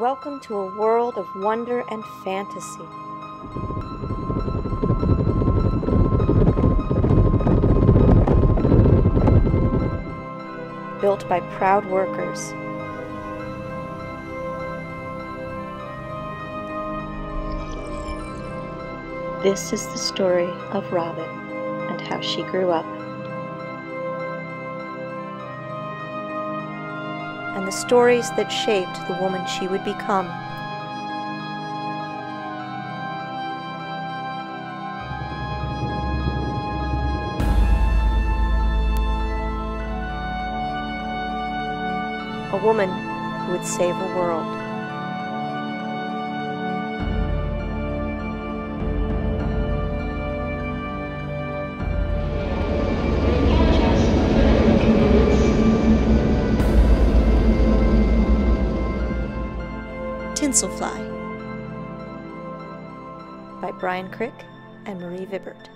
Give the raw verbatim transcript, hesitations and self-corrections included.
Welcome to a world of wonder and fantasy. Built by proud workers. This is the story of Robin and how she grew up. And the stories that shaped the woman she would become. A woman who would save a world. Tinselfly by Brian Crick and Marie Vibbert.